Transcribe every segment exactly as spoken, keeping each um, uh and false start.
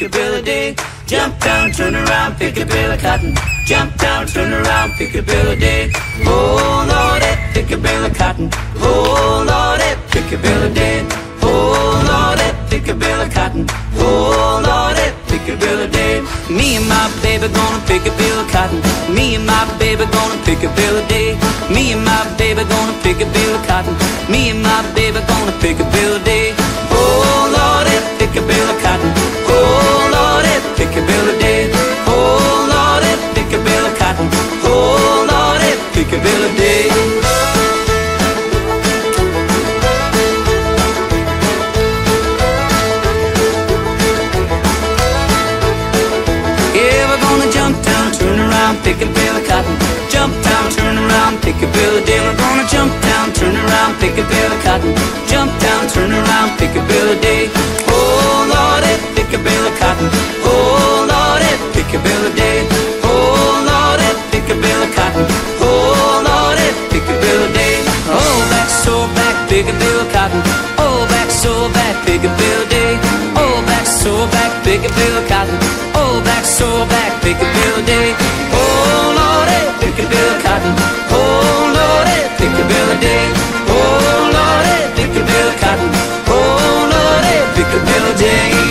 Piccadilly, jump down, turn around, Piccadilly Cotton. Jump down, turn around, Piccadilly. Oh Lord, at Piccadilly Cotton. Oh Lord, at Piccadilly. Oh Lord, at Piccadilly Cotton. Oh Lord, at Piccadilly. Me and my baby gonna Piccadilly Cotton. Me and my baby gonna Piccadilly. Me and my baby gonna Piccadilly Cotton. Me and my baby gonna Piccadilly. Oh Lord, at Piccadilly Cotton. Oh Lord, at Piccadilly. Oh Lord, at Piccadilly Cotton. Oh Lord, at Piccadilly. Piccadilly Cotton, jump down, turn around, Piccadilly. We're gonna jump down, turn around, Piccadilly Cotton. Jump down, turn around, Piccadilly. Oh Lord, at Piccadilly Cotton. Oh Lord, at Piccadilly. Oh Lord, at Piccadilly Cotton. Oh Lord, at Piccadilly. Oh back, so back, Piccadilly Cotton. Oh back, so back, Piccadilly. Oh back, so back, Piccadilly Cotton. Oh back, so back, Piccadilly. Piccadilly Cotton, oh Lord, Piccadilly. Oh Lord, Piccadilly Cotton, oh Lord, Piccadilly.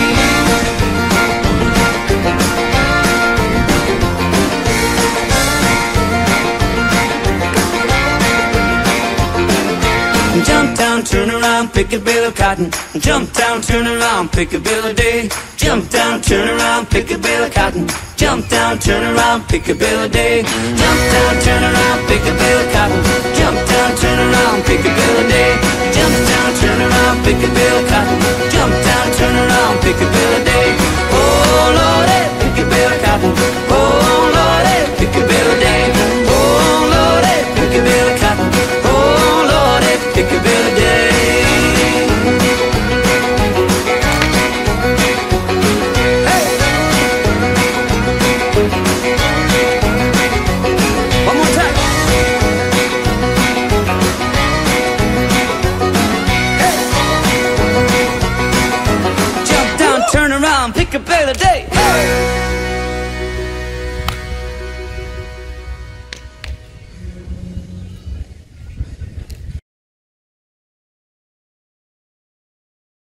Jump down, turn around, Piccadilly Cotton. Jump down, turn around, Piccadilly. Jump down, turn around, Piccadilly Cotton. Jump down, turn around, Piccadilly. Jump down, turn around, Piccadilly Cotton. Jump down, turn around, Piccadilly. Jump down, turn around, Piccadilly Cotton. Jump down, turn around, Piccadilly.